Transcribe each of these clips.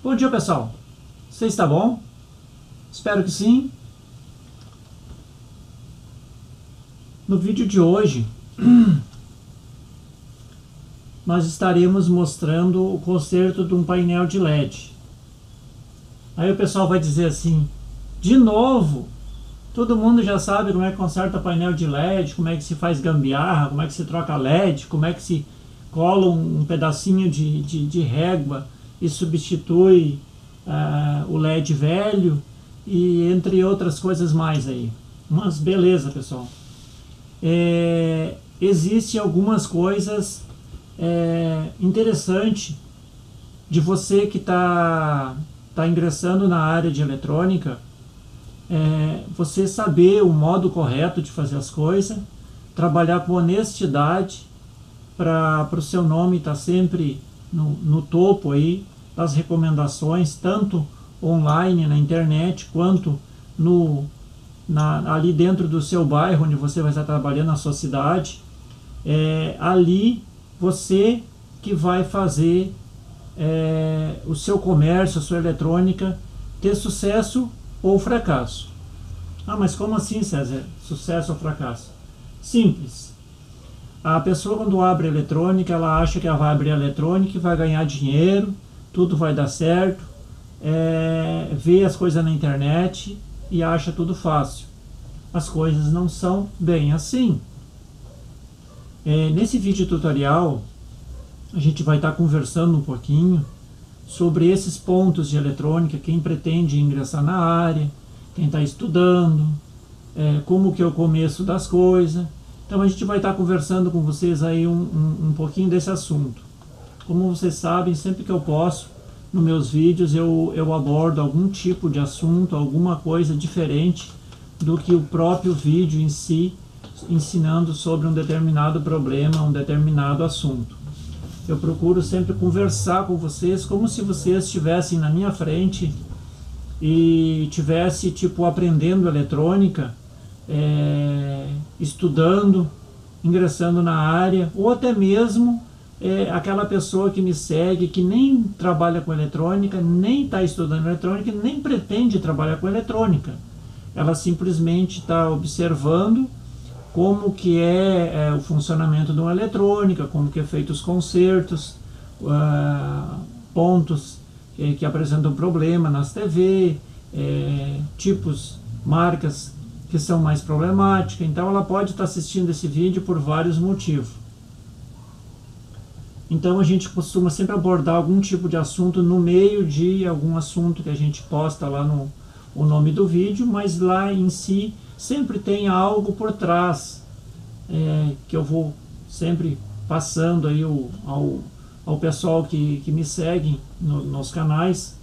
Bom dia, pessoal. Vocês estão bom? Espero que sim. No vídeo de hoje, nós estaremos mostrando o conserto de um painel de LED. Aí o pessoal vai dizer assim, de novo? Todo mundo já sabe como é que conserta painel de LED, como é que se faz gambiarra, como é que se troca LED, como é que se cola um pedacinho de régua e substitui o LED velho, e entre outras coisas mais aí. Mas beleza, pessoal. Existem algumas coisas interessantes de você que está ingressando na área de eletrônica, você saber o modo correto de fazer as coisas, trabalhar com honestidade para o seu nome estar sempre no topo aí das recomendações, tanto online, na internet, quanto ali dentro do seu bairro, onde você vai estar trabalhando, na sua cidade. Ali você que vai fazer o seu comércio, a sua eletrônica ter sucesso ou fracasso. Ah, mas como assim, César? Sucesso ou fracasso? Simples. A pessoa, quando abre a eletrônica, ela acha que ela vai abrir a eletrônica e vai ganhar dinheiro, tudo vai dar certo, vê as coisas na internet e acha tudo fácil. As coisas não são bem assim. Nesse vídeo tutorial, a gente vai estar conversando um pouquinho sobre esses pontos de eletrônica, quem pretende ingressar na área, quem está estudando, como que é o começo das coisas. Então a gente vai estar conversando com vocês aí um pouquinho desse assunto. Como vocês sabem, sempre que eu posso, nos meus vídeos eu abordo algum tipo de assunto, alguma coisa diferente do que o próprio vídeo em si, ensinando sobre um determinado problema, um determinado assunto. Eu procuro sempre conversar com vocês como se vocês estivessem na minha frente e tivesse tipo aprendendo eletrônica, estudando, ingressando na área, ou até mesmo aquela pessoa que me segue, que nem trabalha com eletrônica, nem está estudando eletrônica, nem pretende trabalhar com eletrônica. Ela simplesmente está observando como que é o funcionamento de uma eletrônica, como que é feito os consertos, pontos que apresentam problema nas TV, tipos, marcas que são mais problemáticas. Então ela pode estar assistindo esse vídeo por vários motivos. Então a gente costuma sempre abordar algum tipo de assunto no meio de algum assunto que a gente posta lá no o nome do vídeo, mas lá em si sempre tem algo por trás, que eu vou sempre passando aí ao pessoal que me segue nos canais.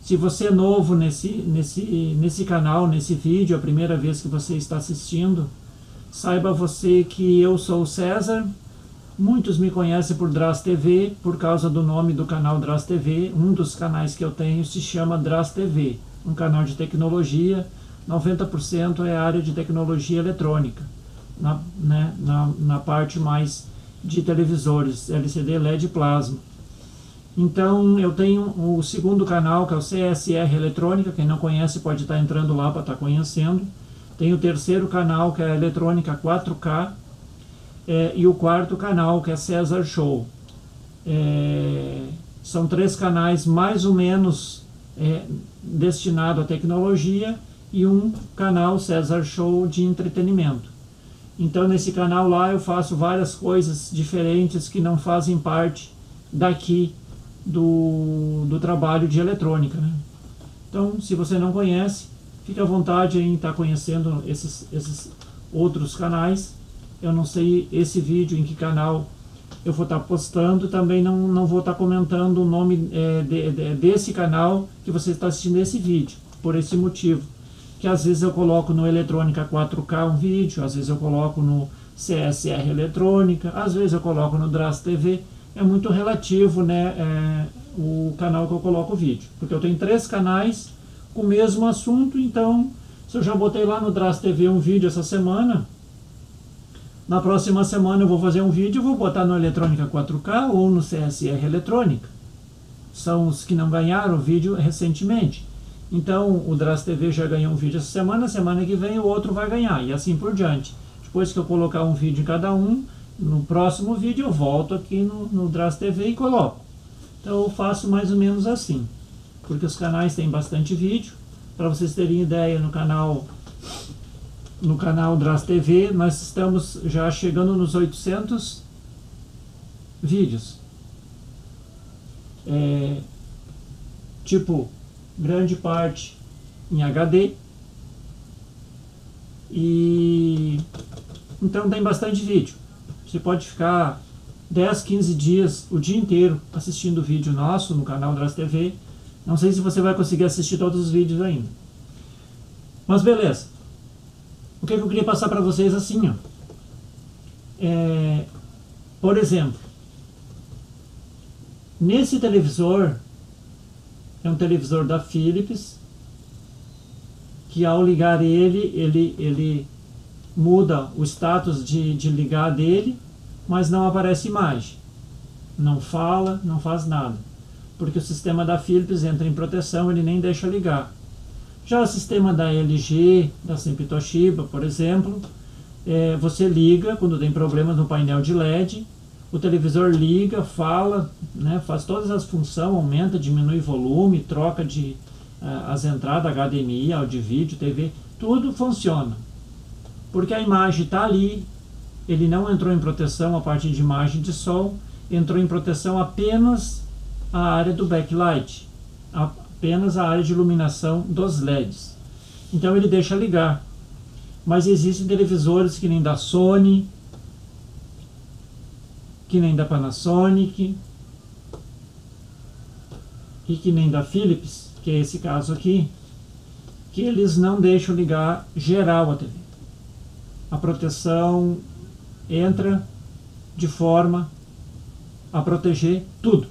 Se você é novo nesse canal, nesse vídeo, é a primeira vez que você está assistindo, saiba você que eu sou o César. Muitos me conhecem por Draz TV, por causa do nome do canal Draz TV. Um dos canais que eu tenho se chama Draz TV, um canal de tecnologia. 90% é a área de tecnologia eletrônica, na parte mais de televisores, LCD, LED e plasma. Então eu tenho o segundo canal, que é o CSR Eletrônica. Quem não conhece pode estar entrando lá para estar conhecendo. Tem o terceiro canal, que é a Eletrônica 4K, e o quarto canal, que é Cesar Show. São três canais mais ou menos destinados à tecnologia, e um canal, Cesar Show, de entretenimento. Então nesse canal lá eu faço várias coisas diferentes que não fazem parte daqui do trabalho de eletrônica, né? Então se você não conhece, fique à vontade em estar conhecendo esses outros canais. Eu não sei esse vídeo em que canal eu vou estar postando, também não vou estar comentando o nome desse canal que você está assistindo esse vídeo, por esse motivo. Que às vezes eu coloco no Eletrônica 4K um vídeo, às vezes eu coloco no CSR Eletrônica, às vezes eu coloco no Draz TV. É muito relativo, né, o canal que eu coloco o vídeo, porque eu tenho três canais com o mesmo assunto. Então se eu já botei lá no Draz TV um vídeo essa semana, na próxima semana eu vou fazer um vídeo e vou botar no Eletrônica 4K ou no CSR Eletrônica. são os que não ganharam vídeo recentemente. Então o Draz TV já ganhou um vídeo essa semana, semana que vem o outro vai ganhar e assim por diante. Depois que eu colocar um vídeo em cada um, no próximo vídeo eu volto aqui no Draz TV e coloco. Então eu faço mais ou menos assim, porque os canais têm bastante vídeo. Para vocês terem ideia, no canal Draz TV nós estamos já chegando nos 800 vídeos. Tipo, grande parte em HD. E então tem bastante vídeo. Você pode ficar 10, 15 dias, o dia inteiro assistindo vídeo nosso no canal Draz TV. Não sei se você vai conseguir assistir todos os vídeos ainda. Mas beleza. O que eu queria passar para vocês assim, ó. Por exemplo, nesse televisor, é um televisor da Philips, que ao ligar ele muda o status de ligar dele, mas não aparece imagem. Não fala, não faz nada. Porque o sistema da Philips entra em proteção, ele nem deixa ligar. Já o sistema da LG, da Semp Toshiba, por exemplo, você liga quando tem problemas no painel de LED, o televisor liga, fala, né, faz todas as funções, aumenta, diminui volume, troca as entradas HDMI, áudio, vídeo, TV, tudo funciona. Porque a imagem está ali, ele não entrou em proteção a parte de imagem de sol, entrou em proteção apenas a área do backlight, apenas a área de iluminação dos LEDs. Então ele deixa ligar. Mas existem televisores que nem da Sony, que nem da Panasonic e que nem da Philips, que é esse caso aqui, que eles não deixam ligar geral a TV. A proteção entra de forma a proteger tudo.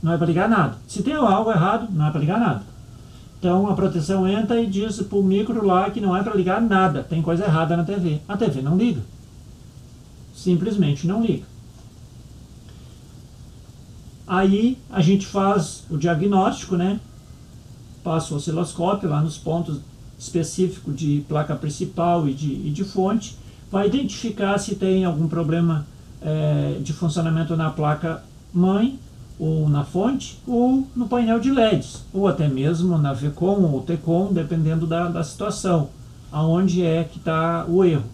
Não é para ligar nada. Se tem algo errado, não é para ligar nada. Então a proteção entra e diz para o micro lá que não é para ligar nada. Tem coisa errada na TV. A TV não liga. Simplesmente não liga. Aí a gente faz o diagnóstico, né? Passa o osciloscópio lá nos pontos específicos de placa principal e de fonte. Vai identificar se tem algum problema de funcionamento na placa mãe, ou na fonte, ou no painel de LEDs, ou até mesmo na VCOM ou TCOM, dependendo da situação, aonde é que está o erro.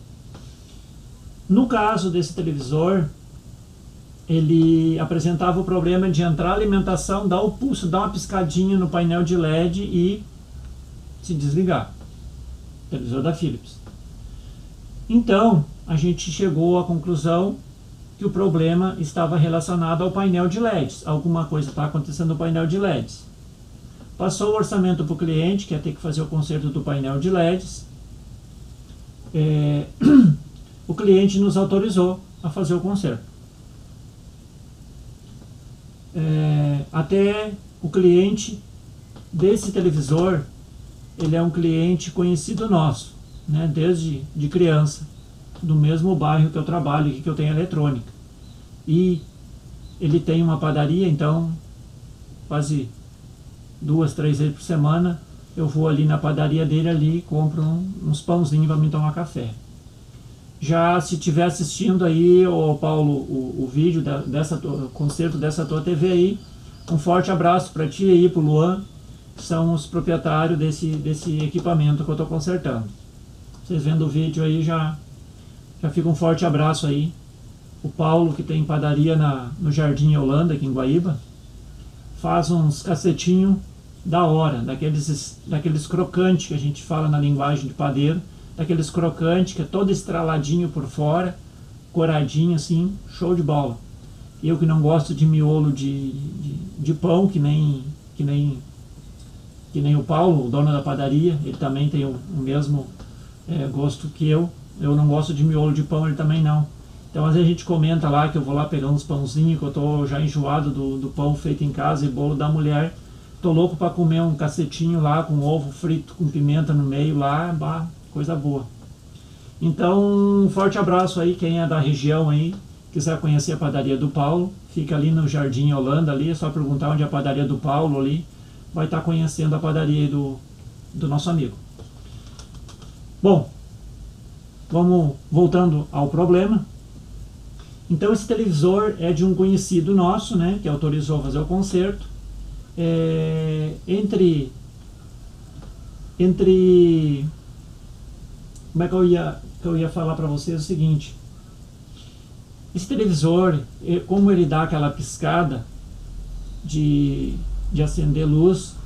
No caso desse televisor, ele apresentava o problema de entrar a alimentação, dar o pulso, dar uma piscadinha no painel de LED e se desligar. O televisor da Philips. Então, a gente chegou à conclusão que o problema estava relacionado ao painel de LEDs. Alguma coisa está acontecendo no painel de LEDs. Passou o orçamento para o cliente, que ia ter que fazer o conserto do painel de LEDs. O cliente nos autorizou a fazer o conserto. Até o cliente desse televisor, ele é um cliente conhecido nosso, né, desde de criança, do mesmo bairro que eu trabalho, que eu tenho eletrônica. E ele tem uma padaria, então quase 2, 3 vezes por semana eu vou ali na padaria dele ali e compro uns pãozinhos para me tomar café. Já se estiver assistindo aí, ô Paulo, o vídeo o concerto dessa tua TV aí, um forte abraço para ti aí, pro Luan, que são os proprietários desse equipamento que eu estou consertando. Vocês vendo o vídeo aí já fica um forte abraço aí. O Paulo, que tem padaria no Jardim Holanda, aqui em Guaíba, faz uns cacetinhos da hora, daqueles crocantes que a gente fala na linguagem de padeiro, daqueles crocantes que é todo estraladinho por fora, coradinho assim, show de bola. Eu que não gosto de miolo de pão, que nem o Paulo, o dono da padaria, ele também tem o mesmo gosto que eu. Eu não gosto de miolo de pão, ele também não. Então às vezes a gente comenta lá que eu vou lá pegar uns pãozinhos, que eu tô já enjoado do pão feito em casa e bolo da mulher. Tô louco para comer um cacetinho lá com ovo frito, com pimenta no meio lá, bah, coisa boa. Então um forte abraço aí, quem é da região aí, quiser conhecer a padaria do Paulo. Fica ali no Jardim Holanda, ali, é só perguntar onde é a padaria do Paulo ali. Vai estar conhecendo a padaria do nosso amigo. Bom, vamos voltando ao problema. Então esse televisor é de um conhecido nosso, né, que autorizou fazer o conserto. Como é que eu ia falar para vocês o seguinte. Esse televisor, como ele dá aquela piscada de acender luz,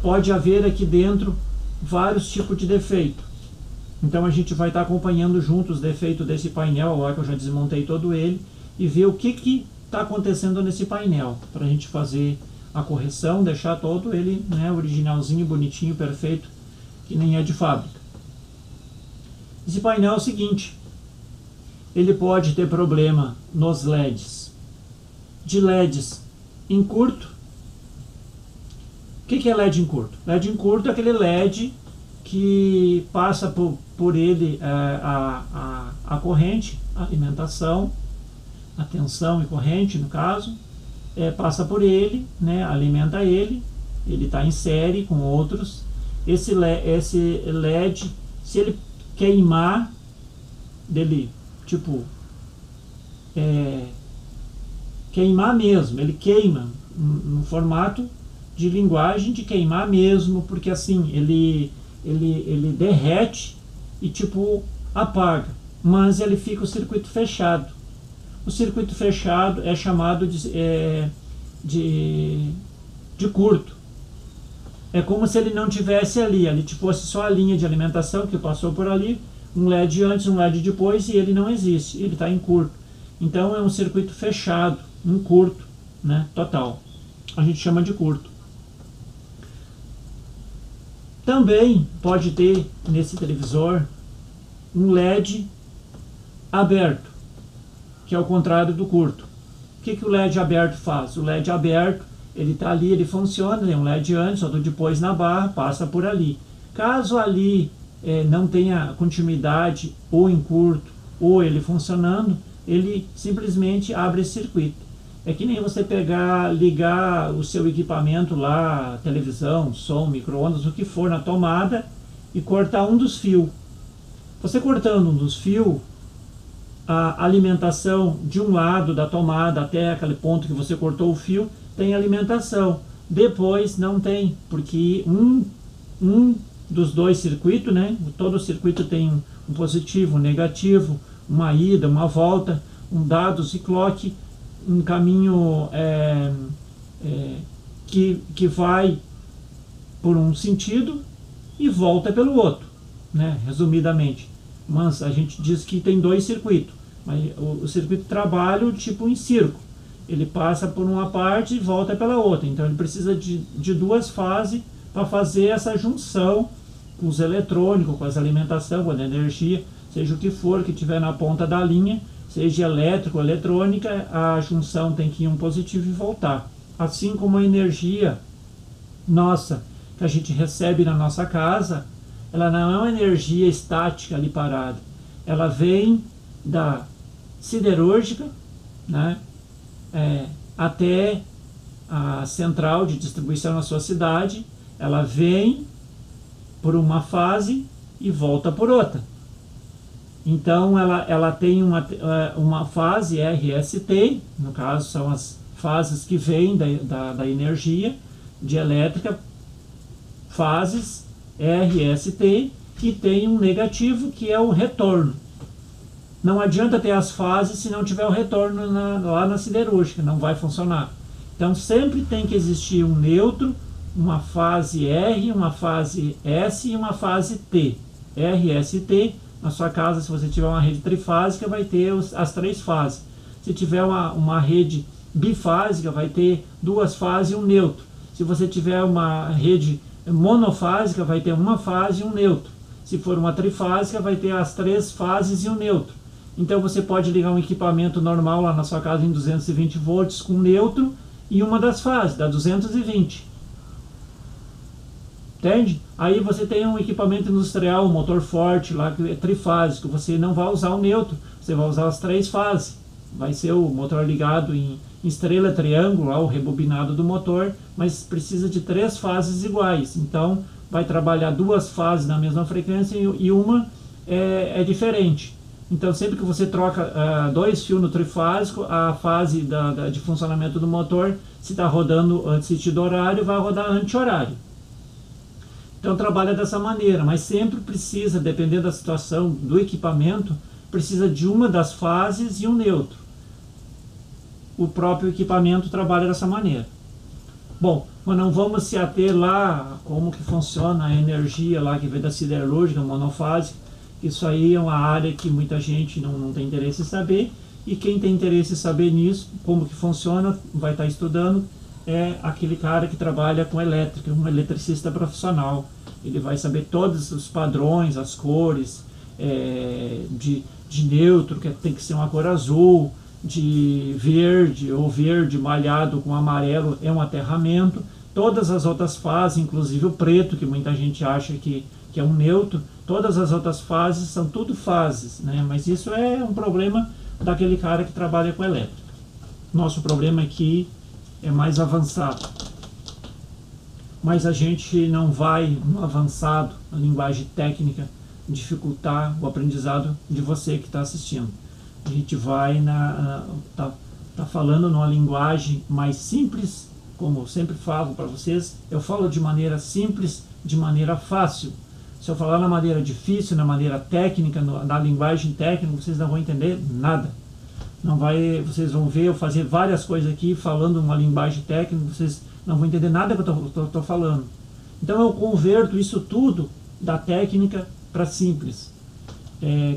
pode haver aqui dentro vários tipos de defeito. Então a gente vai estar acompanhando juntos os defeitos desse painel, lá que eu já desmontei todo ele, e ver o que está acontecendo nesse painel, para a gente fazer a correção, deixar todo ele, né, originalzinho, bonitinho, perfeito, que nem é de fábrica. Esse painel é o seguinte. Ele pode ter problema nos LEDs. De LEDs em curto. O que é LED em curto? LED em curto é aquele LED que passa por ele a corrente, a alimentação, a tensão e corrente, no caso. Passa por ele, né, alimenta ele, ele está em série com outros. Esse LED, se ele queimar dele, tipo, queimar mesmo, ele queima no formato de linguagem de queimar mesmo, porque assim, ele derrete e tipo, apaga, mas ele fica o circuito fechado. O circuito fechado é chamado de curto. É como se ele não tivesse ali fosse só a linha de alimentação que passou por ali, um LED antes, um LED depois, e ele não existe, ele está em curto. Então é um circuito fechado, um curto, né, total. A gente chama de curto. Também pode ter nesse televisor um LED aberto, que é o contrário do curto. O que o LED aberto faz? O LED aberto, ele está ali, ele funciona, né? Um LED antes, outro depois na barra, passa por ali. Caso ali não tenha continuidade, ou em curto, ou ele funcionando, ele simplesmente abre esse circuito. É que nem você pegar, ligar o seu equipamento lá, televisão, som, micro-ondas, o que for na tomada, e cortar um dos fios. Você cortando um dos fios, a alimentação de um lado da tomada até aquele ponto que você cortou o fio, tem alimentação. Depois não tem, porque um dos dois circuitos, né? Todo circuito tem um positivo, um negativo, uma ida, uma volta, um dados e clock, um caminho que vai por um sentido e volta pelo outro, né? Resumidamente. Mas a gente diz que tem dois circuitos, mas o circuito trabalha tipo em circo. Ele passa por uma parte e volta pela outra. Então ele precisa de duas fases para fazer essa junção com os eletrônicos, com as alimentação, com a energia, seja o que for que tiver na ponta da linha, seja elétrico, eletrônica, a junção tem que ir um positivo e voltar. Assim como a energia nossa, que a gente recebe na nossa casa, ela não é uma energia estática ali parada. Ela vem da siderúrgica, né, até a central de distribuição na sua cidade. Ela vem por uma fase e volta por outra. Então ela tem uma fase RST, no caso são as fases que vêm da energia de elétrica, fases RST, e tem um negativo que é o retorno. Não adianta ter as fases se não tiver o retorno lá na siderúrgica, não vai funcionar. Então sempre tem que existir um neutro, uma fase R, uma fase S e uma fase T. RST, na sua casa, se você tiver uma rede trifásica, vai ter as três fases. Se tiver uma rede bifásica, vai ter duas fases e um neutro. Se você tiver uma rede monofásica, vai ter uma fase e um neutro. Se for uma trifásica, vai ter as três fases e um neutro. Então você pode ligar um equipamento normal lá na sua casa em 220 volts com neutro e uma das fases, dá 220. Entende? Aí você tem um equipamento industrial, um motor forte lá que é trifásico, você não vai usar o neutro, você vai usar as três fases. Vai ser o motor ligado em estrela, triângulo, o rebobinado do motor, mas precisa de 3 fases iguais. Então vai trabalhar 2 fases na mesma frequência e uma é diferente. Então sempre que você troca 2 fios no trifásico, a fase de funcionamento do motor, se está rodando antes sentido horário, vai rodar anti-horário. Então trabalha dessa maneira, mas sempre precisa, dependendo da situação do equipamento, precisa de uma das fases e um neutro. O próprio equipamento trabalha dessa maneira. Bom, mas não vamos se ater lá como que funciona a energia lá que vem da siderúrgica, monofásica. Isso aí é uma área que muita gente não tem interesse em saber, e quem tem interesse em saber nisso, como que funciona, vai estar estudando, é aquele cara que trabalha com elétrica, um eletricista profissional. Ele vai saber todos os padrões, as cores de neutro, que tem que ser uma cor azul, de verde ou verde malhado com amarelo é um aterramento. Todas as outras fases, inclusive o preto, que muita gente acha que é um neutro, todas as outras fases são tudo fases, né? Mas isso é um problema daquele cara que trabalha com elétrica. Nosso problema aqui é mais avançado. Mas a gente não vai no avançado, na linguagem técnica, dificultar o aprendizado de você que está assistindo. A gente vai tá falando numa linguagem mais simples, como eu sempre falo para vocês. Eu falo de maneira simples, de maneira fácil. Se eu falar na maneira difícil, na maneira técnica, na linguagem técnica, vocês não vão entender nada. Vocês vão ver eu fazer várias coisas aqui falando uma linguagem técnica, vocês não vão entender nada que eu estou falando. Então eu converto isso tudo da técnica para simples,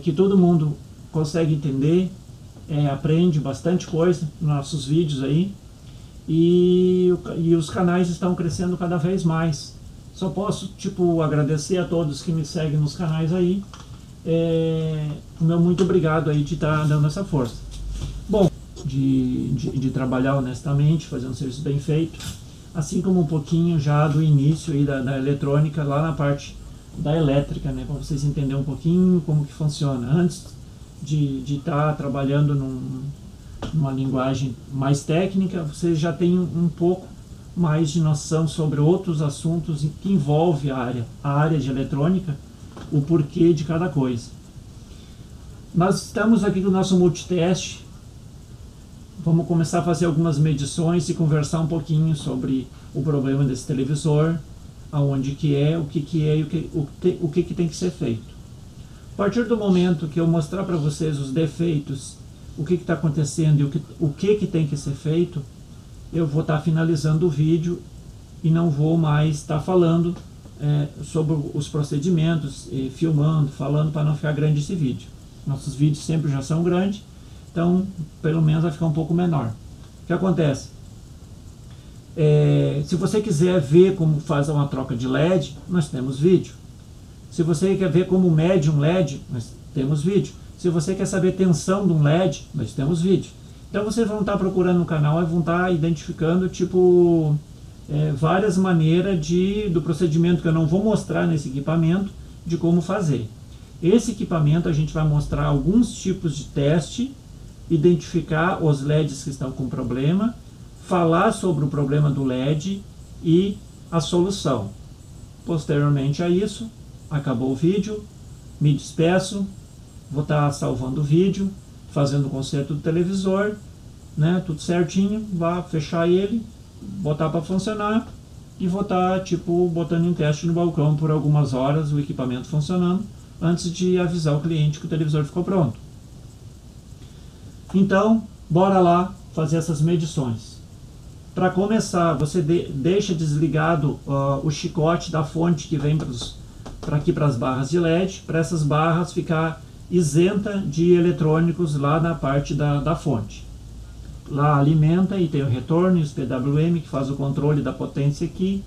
que todo mundo consegue entender, aprende bastante coisa nos nossos vídeos aí, e os canais estão crescendo cada vez mais. Só posso agradecer a todos que me seguem nos canais aí, meu muito obrigado aí de estar dando essa força. Bom, de trabalhar honestamente, fazer um serviço bem feito, assim como um pouquinho já do início aí da eletrônica, lá na parte da elétrica, né, para vocês entenderem um pouquinho como que funciona, antes de estar trabalhando numa linguagem mais técnica, vocês já têm um pouco mais de noção sobre outros assuntos que envolvem a área de eletrônica, o porquê de cada coisa. Nós estamos aqui no nosso multiteste. Vamos começar a fazer algumas medições e conversar um pouquinho sobre o problema desse televisor, aonde que é, o que que é e o que tem que ser feito. A partir do momento que eu mostrar para vocês os defeitos, o que está acontecendo e o que tem que ser feito, eu vou estar finalizando o vídeo e não vou mais estar falando sobre os procedimentos, filmando, falando, para não ficar grande esse vídeo. Nossos vídeos sempre já são grandes. Então, pelo menos vai ficar um pouco menor. O que acontece? Se você quiser ver como faz uma troca de LED, nós temos vídeo. Se você quer ver como mede um LED, nós temos vídeo. Se você quer saber tensão de um LED, nós temos vídeo. Então vocês vão estar procurando no canal e vão estar identificando várias maneiras do procedimento que eu não vou mostrar nesse equipamento, de como fazer. Esse equipamento a gente vai mostrar alguns tipos de teste, identificar os LEDs que estão com problema, falar sobre o problema do LED e a solução. Posteriormente a isso, acabou o vídeo, me despeço, vou estar salvando o vídeo, fazendo o conserto do televisor, né, tudo certinho, vá fechar ele, botar para funcionar e vou estar botando em teste no balcão por algumas horas o equipamento funcionando, antes de avisar o cliente que o televisor ficou pronto. Então, bora lá fazer essas medições. Para começar, você deixa desligado o chicote da fonte que vem para aqui para as barras de LED, para essas barras ficar isenta de eletrônicos lá na parte da fonte. Lá alimenta e tem o retorno, os PWM, que faz o controle da potência aqui,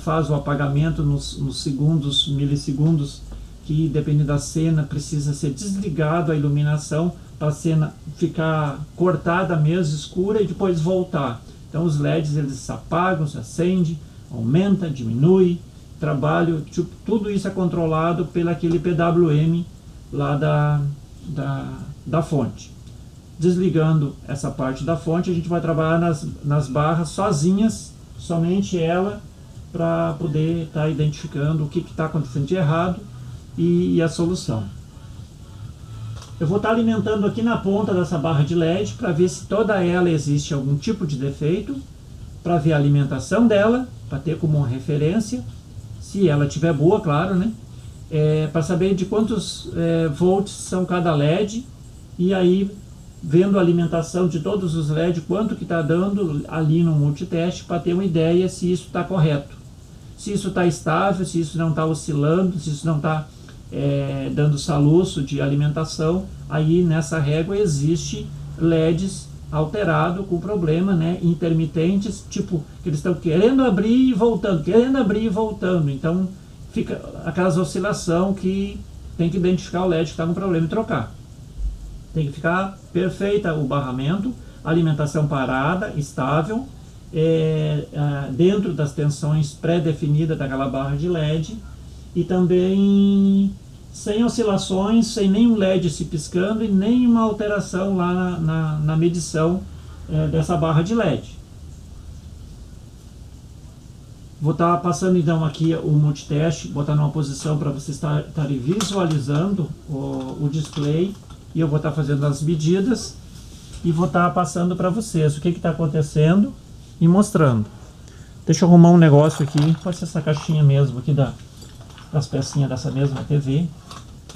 faz o apagamento nos segundos, milissegundos, que depende da cena, precisa ser desligado a iluminação, para a cena ficar cortada mesmo, escura, e depois voltar. Então os LEDs, eles se apagam, se acende, aumenta, diminui, trabalho, tudo isso é controlado pelo aquele PWM lá da fonte. desligando essa parte da fonte, a gente vai trabalhar nas barras sozinhas, somente ela, para poder estar identificando o que está acontecendo de errado e a solução. Eu vou estar alimentando aqui na ponta dessa barra de LED para ver se toda ela existe algum tipo de defeito, para ver a alimentação dela, para ter como referência, se ela tiver boa, claro, né? Para saber de quantos volts são cada LED, e aí vendo a alimentação de todos os LED, quanto que está dando ali no multiteste, para ter uma ideia se isso está correto, se isso está estável, se isso não está oscilando, se isso não está dando soluço de alimentação. Aí nessa régua existe LEDs alterados com problema, né, intermitentes, tipo que eles estão querendo abrir e voltando, querendo abrir e voltando. Então fica aquela oscilação que tem que identificar o LED que está com problema e trocar. Tem que ficar perfeita o barramento, alimentação parada, estável, dentro das tensões pré-definidas daquela barra de LED, e também sem oscilações, sem nenhum LED se piscando e nenhuma alteração lá na medição dessa barra de LED. Vou estar passando então aqui o multiteste, botar numa posição para vocês estarem visualizando o display. E eu vou estar fazendo as medidas e vou estar passando para vocês o que está acontecendo e mostrando. Deixa eu arrumar um negócio aqui, pode ser essa caixinha mesmo aqui das pecinhas dessa mesma TV.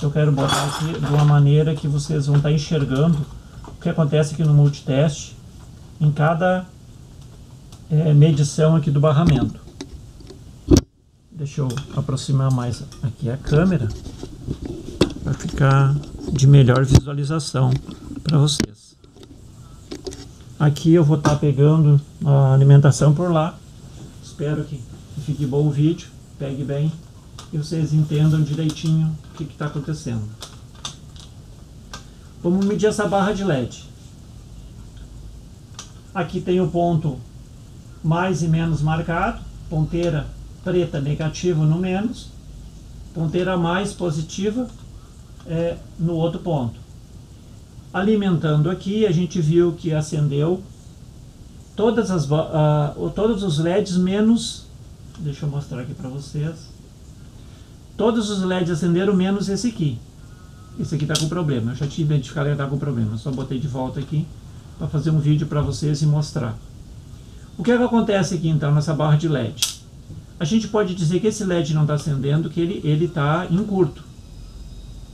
Eu quero botar aqui de uma maneira que vocês vão estar enxergando o que acontece aqui no multiteste, em cada medição aqui do barramento. Deixa eu aproximar mais aqui a câmera para ficar de melhor visualização para vocês. Aqui eu vou estar pegando a alimentação por lá. Espero que fique bom o vídeo, pegue bem e vocês entendam direitinho o que está acontecendo. Vamos medir essa barra de LED. Aqui tem o ponto mais e menos marcado, ponteira preta negativa no menos, ponteira mais positiva no outro ponto. Alimentando aqui, a gente viu que acendeu todos os LEDs menos, deixa eu mostrar aqui para vocês, todos os LEDs acenderam menos esse aqui. Esse aqui está com problema, eu já tinha identificado que está com problema, só botei de volta aqui para fazer um vídeo para vocês e mostrar. O que acontece aqui então nessa barra de LED? A gente pode dizer que esse LED não está acendendo, que ele está em curto.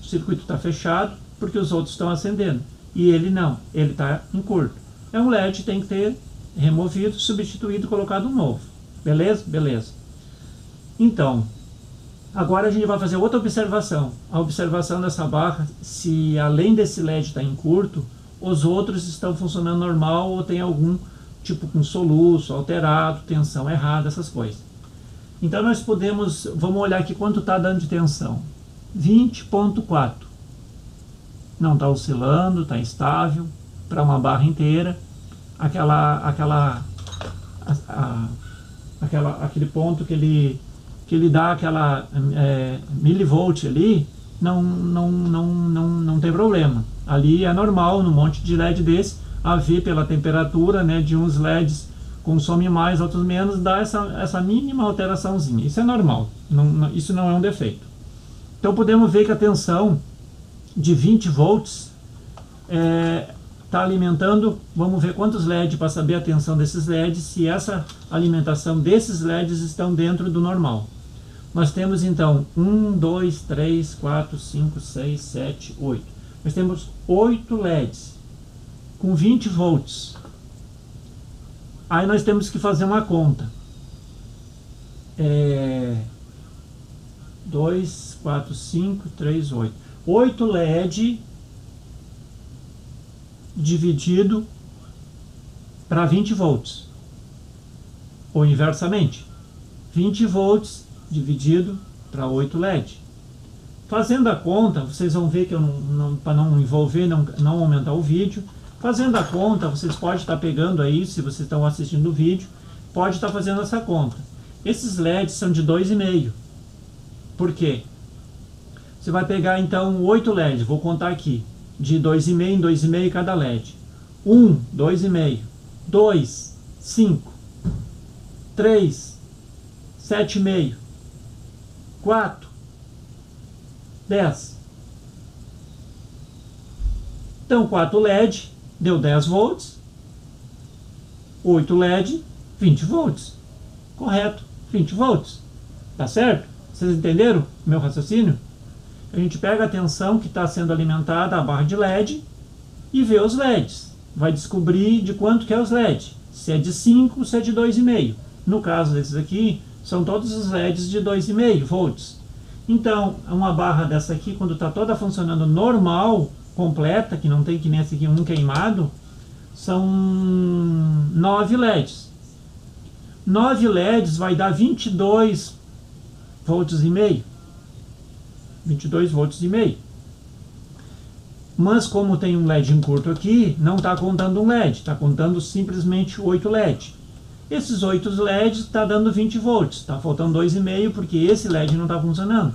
O circuito está fechado porque os outros estão acendendo e ele não, ele está em curto. É um LED, tem que ter removido, substituído, colocado um novo. Beleza? Beleza. Então, agora a gente vai fazer outra observação. A observação dessa barra, se além desse LED está em curto, os outros estão funcionando normal ou tem algum tipo com soluço alterado, tensão errada, essas coisas. Então nós podemos, vamos olhar aqui quanto está dando de tensão. 20.4. Não está oscilando, está estável para uma barra inteira. Aquele ponto que ele dá aquela milivolt ali, não tem problema. Ali é normal, num monte de LED desse, a ver pela temperatura, né, de uns LEDs consome mais, outros menos, dá essa mínima alteraçãozinha. Isso é normal, isso não é um defeito. Então podemos ver que a tensão de 20 volts está alimentando, vamos ver quantos LEDs para saber a tensão desses LEDs, se essa alimentação desses LEDs estão dentro do normal. Nós temos então 1, 2, 3, 4, 5, 6, 7, 8. Nós temos 8 LEDs com 20 volts. Aí nós temos que fazer uma conta. 2, 4, 5, 3, 8. 8 LED dividido para 20 volts. Ou inversamente. 20 volts dividido para 8 LED. Fazendo a conta, vocês vão ver que eu não, para não envolver, não aumentar o vídeo. Fazendo a conta, vocês podem estar pegando aí, se vocês estão assistindo o vídeo, pode estar fazendo essa conta. Esses LEDs são de 2,5. Por quê? Você vai pegar então 8 LEDs, vou contar aqui. de 2,5 em 2,5 cada LED. 1, 2,5, 2, 5, 3, 7,5, 4, 10. Então 4 LED deu 10 volts, 8 LED, 20 volts. Correto, 20 volts. Tá certo? Vocês entenderam o meu raciocínio? A gente pega a tensão que está sendo alimentada a barra de LED e vê os LEDs. Vai descobrir de quanto que é os LEDs. Se é de 5, se é de 2,5. No caso desses aqui, são todos os LEDs de 2,5 volts. Então, uma barra dessa aqui, quando está toda funcionando normal, completa, que não tem que nem esse aqui um queimado, são 9 LEDs. 9 LEDs vai dar 22 volts e meio. 22 volts e meio. Mas como tem um LED curto aqui, não está contando um LED, está contando simplesmente 8 LED. Esses 8 LEDs está dando 20 volts, está faltando 2,5 porque esse LED não está funcionando.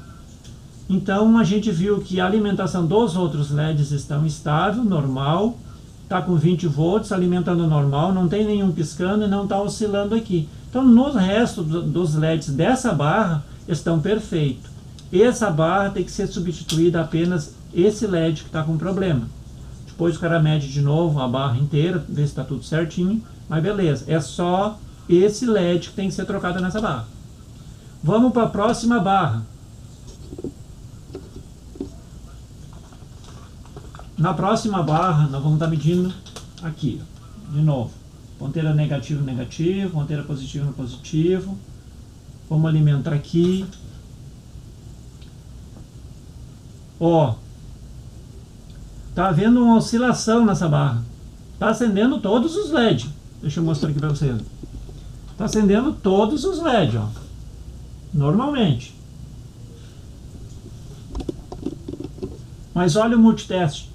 Então a gente viu que a alimentação dos outros LEDs estão estável, normal, está com 20 volts, alimentando normal, não tem nenhum piscando e não está oscilando aqui. Então no resto dos LEDs dessa barra estão perfeitos. Essa barra tem que ser substituída apenas esse LED que está com problema. Depois o cara mede de novo a barra inteira, vê se está tudo certinho. Mas beleza, é só esse LED que tem que ser trocado nessa barra. Vamos para a próxima barra. Na próxima barra nós vamos estar medindo aqui, de novo. Ponteira negativo, negativo, ponteira positivo, positivo. Vamos alimentar aqui. Ó, tá havendo uma oscilação nessa barra. Tá acendendo todos os LEDs. Deixa eu mostrar aqui para vocês. Tá acendendo todos os LEDs, ó. Normalmente. Mas olha o multiteste.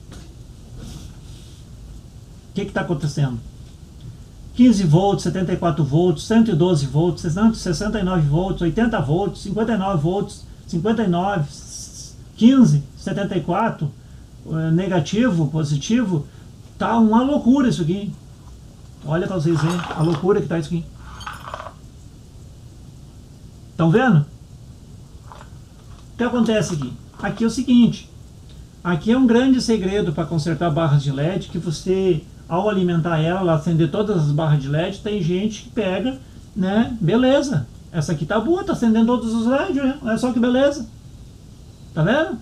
O que está acontecendo? 15 volts, 74 volts, 112 volts, 69 volts, 80 volts, 59 volts, 59, 15, 74, negativo, positivo. Tá uma loucura isso aqui. Olha para vocês verem a loucura que tá isso aqui. Estão vendo? O que acontece aqui? Aqui é o seguinte. Aqui é um grande segredo para consertar barras de LED, que você, ao alimentar ela, acender todas as barras de LED, tem gente que pega, né, beleza, essa aqui tá boa, tá acendendo todos os LEDs, né? Olha só que beleza, tá vendo?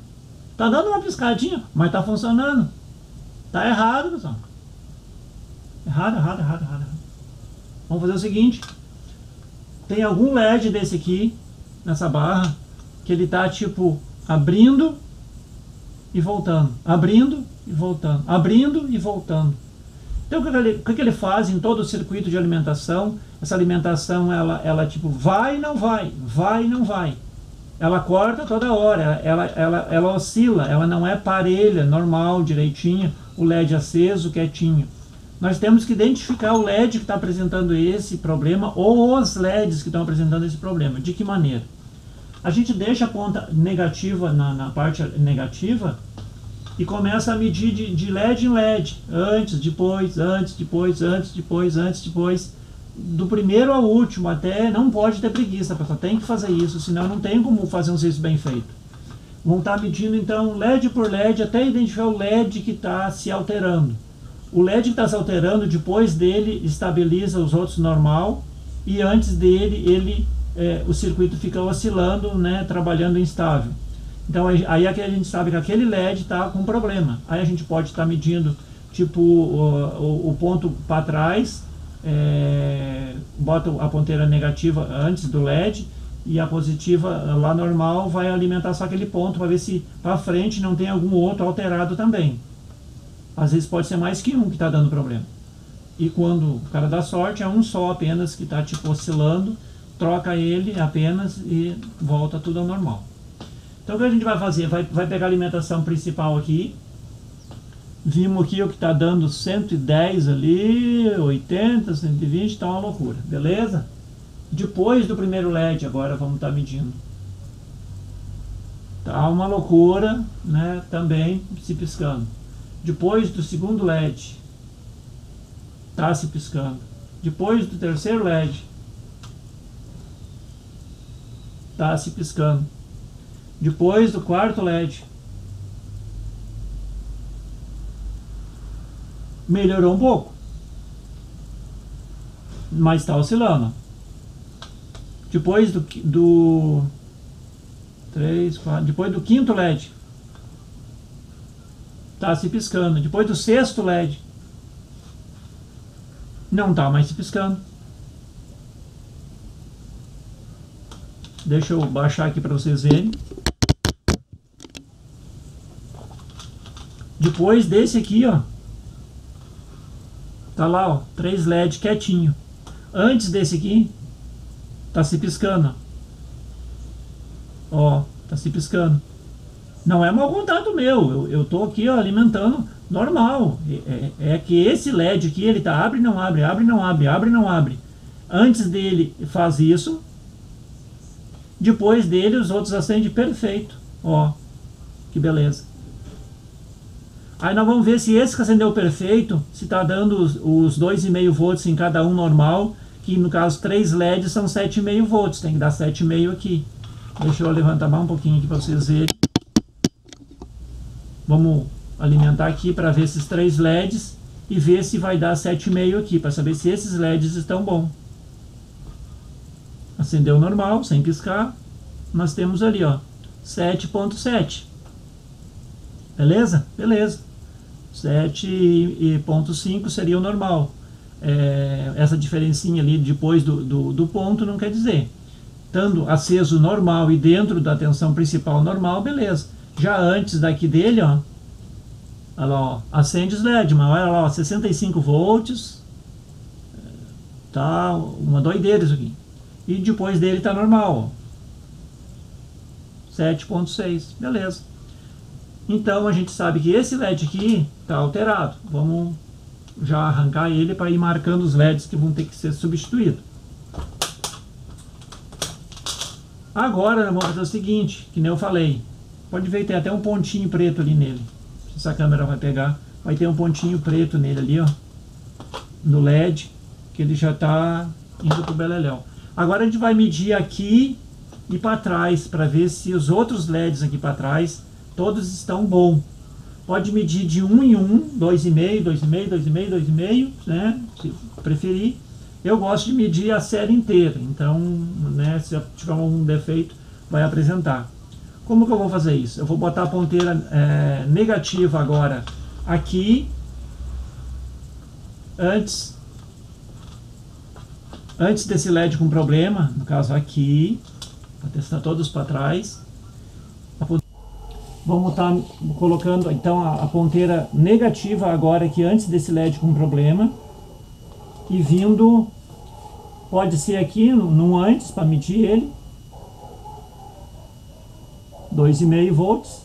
Tá dando uma piscadinha, mas tá funcionando. Tá errado, pessoal. Errado. Vamos fazer o seguinte, tem algum LED desse aqui, nessa barra, que ele tá tipo abrindo e voltando, abrindo e voltando, abrindo e voltando. Então o que ele faz em todo o circuito de alimentação? Essa alimentação ela tipo vai e não vai, ela corta toda hora, ela oscila, ela não é parelha, normal, direitinha, o LED aceso, quietinho. Nós temos que identificar o LED que está apresentando esse problema ou os LEDs que estão apresentando esse problema. De que maneira? A gente deixa a ponta negativa na parte negativa e começa a medir de LED em LED, antes, depois, antes, depois, antes, depois, antes, depois, do primeiro ao último, até não pode ter preguiça, pessoal, tem que fazer isso, senão não tem como fazer um serviço bem feito. Vão estar medindo então LED por LED até identificar o LED que está se alterando. O LED que está se alterando, depois dele estabiliza os outros normal e antes dele o circuito fica oscilando, né, trabalhando instável. Então aí a gente sabe que aquele LED está com problema. Aí a gente pode estar medindo tipo o ponto para trás, bota a ponteira negativa antes do LED e a positiva lá normal vai alimentar só aquele ponto para ver se para frente não tem algum outro alterado também. Às vezes pode ser mais que um que está dando problema. E quando o cara dá sorte, é um só apenas que está tipo oscilando. Troca ele apenas e volta tudo ao normal. Então o que a gente vai fazer? Vai pegar a alimentação principal aqui. Vimos aqui o que está dando 110 ali, 80, 120, está uma loucura, beleza? Depois do primeiro LED agora vamos estar medindo. Tá uma loucura, né? Também se piscando. Depois do segundo LED, tá se piscando. Depois do terceiro LED, tá se piscando. Depois do quarto LED, melhorou um pouco, mas tá oscilando. Depois do quinto LED, tá se piscando. Depois do sexto LED, não tá mais se piscando. Deixa eu baixar aqui para vocês verem. Depois desse aqui, ó, tá lá, ó, 3 LED quietinho. Antes desse aqui, tá se piscando. Ó, tá se piscando. Não é mau contato meu, eu tô aqui, ó, alimentando normal. É que esse LED aqui, ele tá abre, não abre, abre, não abre, abre, não abre. Antes dele faz isso. Depois dele os outros acendem perfeito. Ó, que beleza. Aí nós vamos ver se esse que acendeu perfeito, se tá dando os 2,5 volts em cada um normal, que no caso 3 LEDs são 7,5 volts, tem que dar 7,5 aqui. Deixa eu levantar mais um pouquinho aqui para vocês verem. Vamos alimentar aqui para ver esses 3 LEDs e ver se vai dar 7,5 aqui, para saber se esses LEDs estão bons. Acendeu normal, sem piscar. Nós temos ali, ó, 7.7. Beleza? Beleza. 7.5 seria o normal. É, essa diferencinha ali depois do ponto não quer dizer. Estando aceso normal e dentro da tensão principal normal, beleza. Já antes daqui dele, ó, olha lá, ó, acende os LED, mas olha lá, ó, 65 volts. Tá uma doideira isso aqui. E depois dele tá normal, 7.6, beleza. Então a gente sabe que esse LED aqui tá alterado. Vamos já arrancar ele para ir marcando os LEDs que vão ter que ser substituídos. Agora vamos fazer o seguinte, que nem eu falei. Pode ver que tem até um pontinho preto ali nele. Essa câmera vai pegar, vai ter um pontinho preto nele ali, ó, no LED, que ele já tá indo pro beleléu. Agora a gente vai medir aqui e para trás, para ver se os outros LEDs aqui para trás, todos estão bons. Pode medir de 1 em 1, 2,5, 2,5, 2,5, 2,5, né, se preferir. Eu gosto de medir a série inteira, então, né, se tiver algum defeito, vai apresentar. Como que eu vou fazer isso? Eu vou botar a ponteira negativa agora aqui, antes desse LED com problema, no caso aqui, para testar todos para trás. Vamos estar colocando então a ponteira negativa agora aqui antes desse LED com problema. E vindo, pode ser aqui no antes para medir ele. 2,5 volts.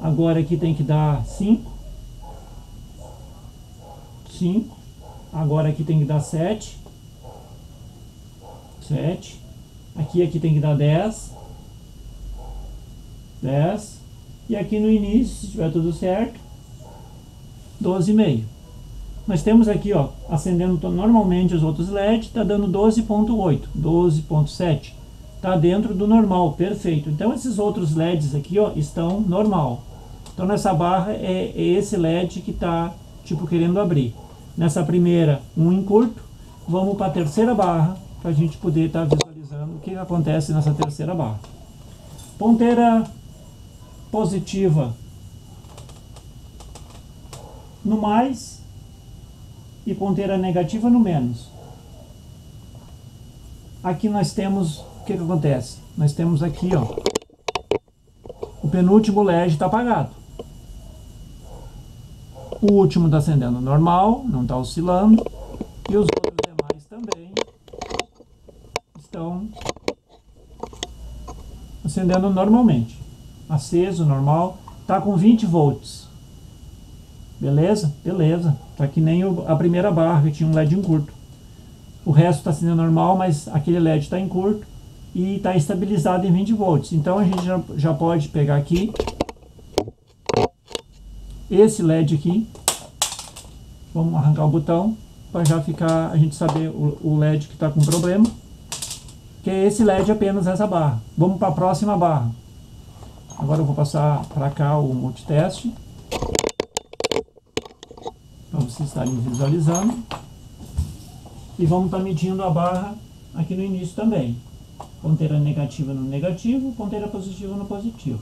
Agora aqui tem que dar 5. 5. Agora aqui tem que dar 7. 7, aqui tem que dar 10, e aqui no início, se tiver tudo certo, 12,5. Nós temos aqui, ó, acendendo normalmente os outros LED, tá dando 12.8, 12.7, tá dentro do normal, perfeito. Então esses outros LEDs aqui, ó, estão normal. Então nessa barra é esse LED que tá tipo querendo abrir. Nessa primeira, um em curto, vamos para a terceira barra, para a gente poder estar visualizando o que acontece nessa terceira barra. Ponteira positiva no mais e ponteira negativa no menos. Aqui nós temos, o que acontece? Nós temos aqui, ó, o penúltimo LED está apagado. O último está acendendo normal, não está oscilando, e os outros demais também estão acendendo normalmente, aceso, normal, tá com 20 volts, beleza? Beleza, tá que nem a primeira barra, que tinha um LED em curto, o resto tá acendendo normal, mas aquele LED tá em curto e tá estabilizado em 20 volts, então a gente já pode pegar aqui, esse LED aqui, Vamos arrancar o botão para já ficar, a gente saber o LED que está com problema, que é esse LED apenas essa barra. Vamos para a próxima barra. Agora eu vou passar para cá o multitest, para vocês estarem visualizando. E vamos estar medindo a barra aqui no início também. Ponteira negativa no negativo, ponteira positiva no positivo.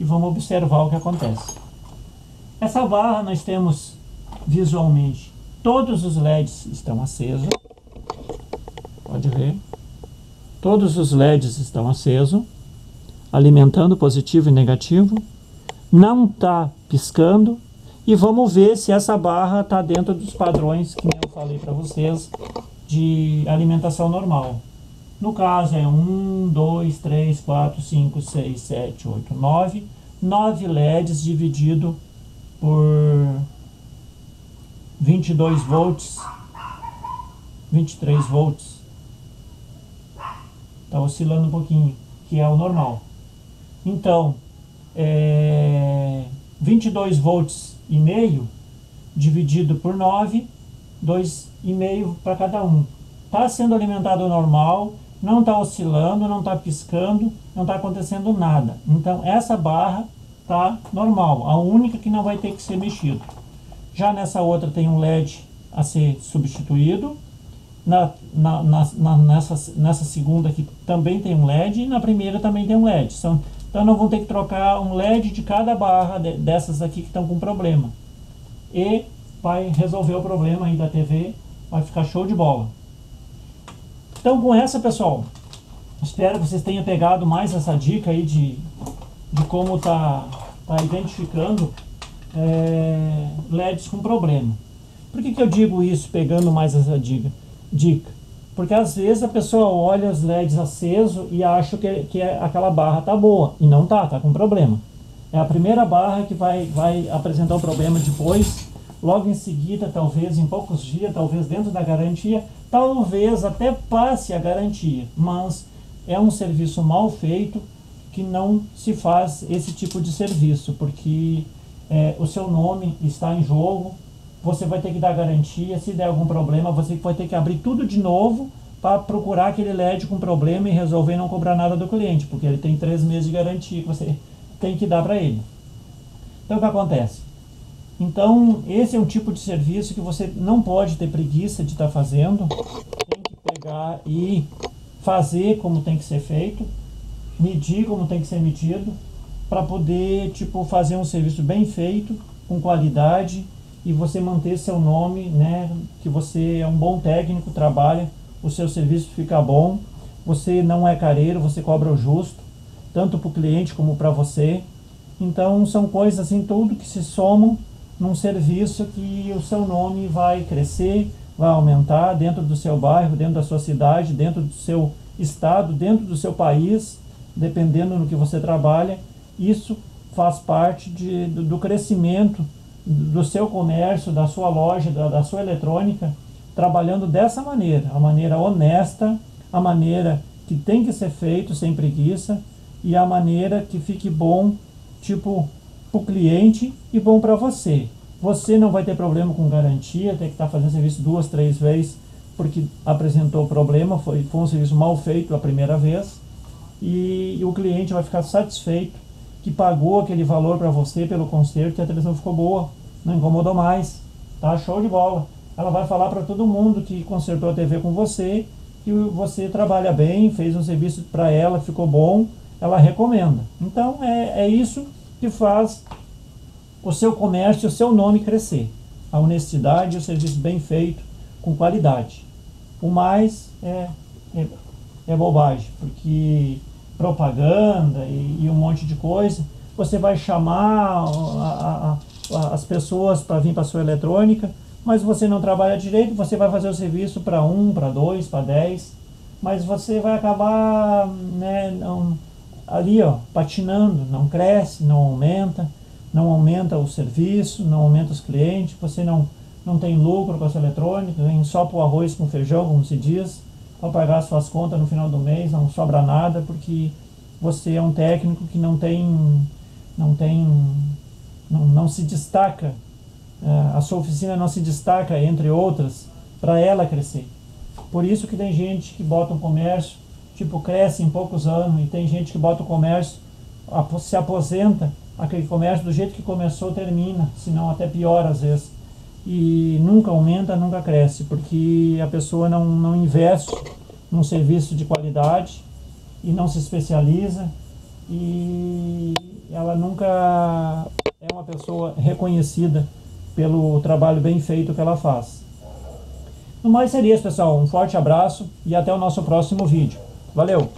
E vamos observar o que acontece. Essa barra nós temos visualmente, todos os LEDs estão acesos. Pode ver. Todos os LEDs estão acesos, alimentando positivo e negativo. Não está piscando. E vamos ver se essa barra está dentro dos padrões que eu falei para vocês de alimentação normal. No caso é 1, 2, 3, 4, 5, 6, 7, 8, 9. 9 LEDs dividido por 22 volts, 23 volts. Está oscilando um pouquinho, que é o normal. Então, 22 volts e meio dividido por 9, 2,5 para cada um. Está sendo alimentado normal, não está oscilando, não está piscando, não está acontecendo nada. Então essa barra está normal, a única que não vai ter que ser mexida. Já nessa outra tem um LED a ser substituído, nessa segunda aqui também tem um LED, e na primeira também tem um LED. Então não vão ter que trocar um LED de cada barra dessas aqui que estão com problema. E vai resolver o problema aí da TV, vai ficar show de bola. Então com essa, pessoal, espero que vocês tenham pegado mais essa dica aí de como tá identificando LEDs com problema. Por que eu digo isso, pegando mais essa dica? Porque às vezes a pessoa olha os LEDs acesos e acha que aquela barra tá boa. E não tá com problema. É a primeira barra que vai apresentar um problema depois. Logo em seguida, talvez em poucos dias, talvez dentro da garantia, talvez até passe a garantia. Mas é um serviço mal feito, que não se faz esse tipo de serviço, porque o seu nome está em jogo. Você vai ter que dar garantia, se der algum problema, você vai ter que abrir tudo de novo para procurar aquele LED com problema e resolver, não cobrar nada do cliente, porque ele tem 3 meses de garantia que você tem que dar para ele. Então o que acontece? Então esse é um tipo de serviço que você não pode ter preguiça de estar fazendo, tem que pegar e fazer como tem que ser feito, medir como tem que ser medido, para poder fazer um serviço bem feito, com qualidade, e você manter seu nome, né, que você é um bom técnico, trabalha, o seu serviço fica bom, você não é careiro, você cobra o justo, tanto para o cliente como para você. Então são coisas assim, tudo que se somam num serviço que o seu nome vai crescer, vai aumentar dentro do seu bairro, dentro da sua cidade, dentro do seu estado, dentro do seu país, dependendo do que você trabalha. Isso faz parte do crescimento do seu comércio, da sua loja, da sua eletrônica, trabalhando dessa maneira, a maneira honesta, a maneira que tem que ser feito sem preguiça, e a maneira que fique bom para o cliente e bom para você. Você não vai ter problema com garantia, tem que estar fazendo serviço 2, 3 vezes, porque apresentou problema, foi um serviço mal feito a primeira vez, e o cliente vai ficar satisfeito que pagou aquele valor para você pelo conserto, e a televisão ficou boa, não incomodou mais, tá show de bola. Ela vai falar para todo mundo que consertou a TV com você, que você trabalha bem, fez um serviço para ela, ficou bom, ela recomenda. Então é isso que faz o seu comércio, o seu nome crescer, a honestidade, o serviço bem feito, com qualidade. O mais é bobagem, porque propaganda e um monte de coisa, você vai chamar as pessoas para vir para sua eletrônica, mas você não trabalha direito, você vai fazer o serviço para 1, para 2, para 10, mas você vai acabar, né, patinando, não cresce, não aumenta o serviço, não aumenta os clientes, você não tem lucro com a sua eletrônica, nem só para o arroz com feijão, como se diz, para pagar suas contas no final do mês, não sobra nada, porque você é um técnico que não se destaca a sua oficina não se destaca, entre outras, para ela crescer. Por isso que tem gente que bota um comércio, tipo, cresce em poucos anos, e tem gente que bota o comércio, se aposenta, aquele comércio do jeito que começou termina, se não até piora às vezes. E nunca aumenta, nunca cresce, porque a pessoa não investe num serviço de qualidade e não se especializa, e ela nunca é uma pessoa reconhecida pelo trabalho bem feito que ela faz. No mais seria isso, pessoal. Um forte abraço e até o nosso próximo vídeo. Valeu!